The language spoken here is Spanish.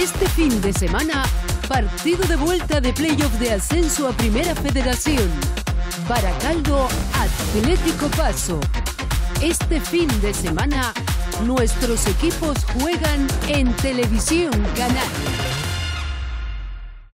Este fin de semana, partido de vuelta de playoff de ascenso a Primera Federación. Baracaldo Atlético Paso. Este fin de semana, nuestros equipos juegan en Televisión Canaria.